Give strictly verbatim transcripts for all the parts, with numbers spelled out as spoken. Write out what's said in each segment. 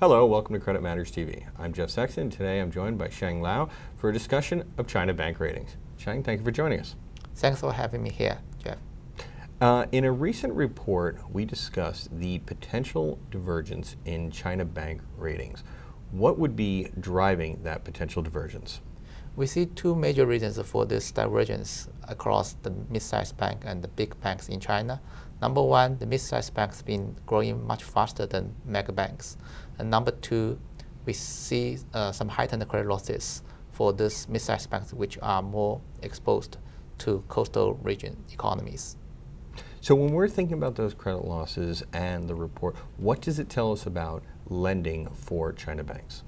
Hello, welcome to Credit Matters T V. I'm Jeff Sexton. Today I'm joined by Qiang Liao for a discussion of China bank ratings. Qiang, thank you for joining us. Thanks for having me here, Jeff. Uh, in a recent report, we discussed the potential divergence in China bank ratings. What would be driving that potential divergence? We see two major reasons for this divergence across the mid-sized bank and the big banks in China. Number one, the mid-sized banks have been growing much faster than mega banks. And number two, we see uh, some heightened credit losses for these mid-sized banks, which are more exposed to coastal region economies. So when we're thinking about those credit losses and the report, what does it tell us about lending for China banks?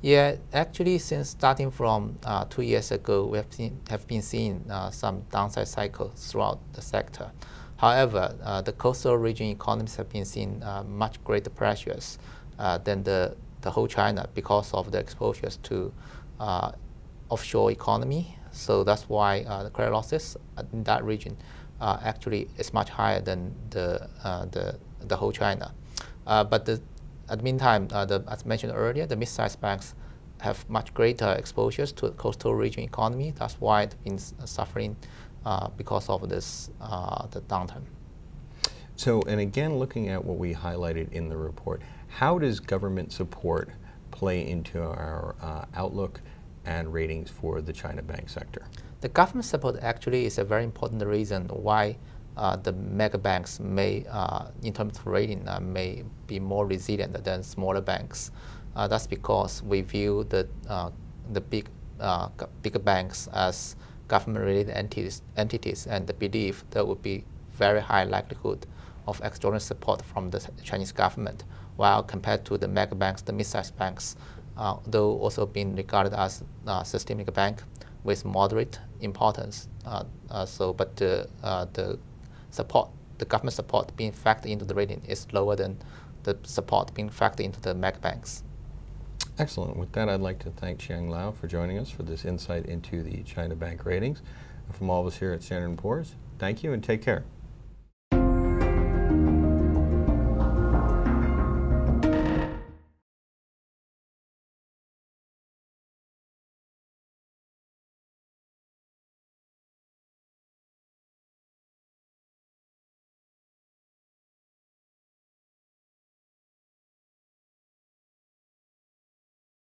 Yeah, actually, since starting from uh, two years ago, we have, seen, have been seeing uh, some downside cycles throughout the sector. However, uh, the coastal region economies have been seeing uh, much greater pressures uh, than the, the whole China because of the exposures to uh, offshore economy. So that's why uh, the credit losses in that region uh, actually is much higher than the, uh, the, the whole China. Uh, but the At the meantime, uh, the, as mentioned earlier, the mid-sized banks have much greater exposures to the coastal region economy. That's why they've been suffering uh, because of this uh, the downturn. So, and again, looking at what we highlighted in the report, how does government support play into our uh, outlook and ratings for the China bank sector? The government support actually is a very important reason why Uh, the mega banks may, uh, in terms of rating, uh, may be more resilient than smaller banks. Uh, that's because we view the uh, the big uh, bigger banks as government-related entities, entities, and believe there would be very high likelihood of external support from the Chinese government. While compared to the mega banks, the mid-sized banks, uh, though also being regarded as uh, systemic bank with moderate importance. Uh, uh, so, but uh, uh, the support, the government support being factored into the rating is lower than the support being factored into the mega banks. Excellent. With that, I'd like to thank Qiang Liao for joining us for this insight into the China bank ratings. And from all of us here at Standard and Poor's, thank you and take care.